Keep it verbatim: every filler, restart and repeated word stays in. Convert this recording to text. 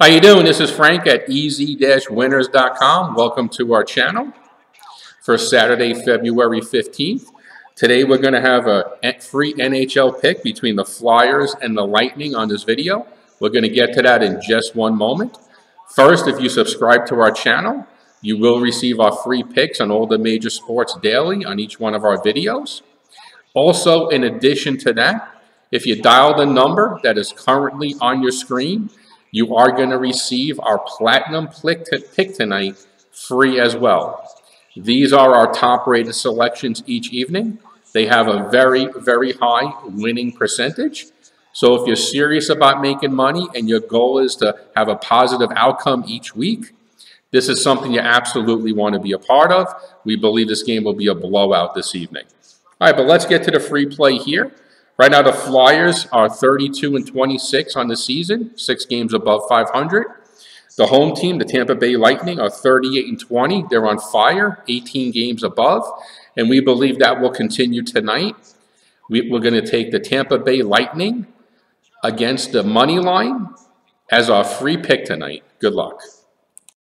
How you doing? This is Frank at E Z winners dot com. Welcome to our channel for Saturday, February fifteenth. Today we're going to have a free N H L pick between the Flyers and the Lightning on this video. We're going to get to that in just one moment. First, if you subscribe to our channel, you will receive our free picks on all the major sports daily on each one of our videos. Also, in addition to that, if you dial the number that is currently on your screen, you are going to receive our Platinum Pick Tonight free as well. These are our top-rated selections each evening. They have a very, very high winning percentage. So if you're serious about making money and your goal is to have a positive outcome each week, this is something you absolutely want to be a part of. We believe this game will be a blowout this evening. All right, but let's get to the free play here. Right now, the Flyers are thirty-two and twenty-six on the season, six games above five hundred. The home team, the Tampa Bay Lightning, are thirty-eight and twenty. They're on fire, eighteen games above, and we believe that will continue tonight. We, we're going to take the Tampa Bay Lightning against the money line as our free pick tonight. Good luck.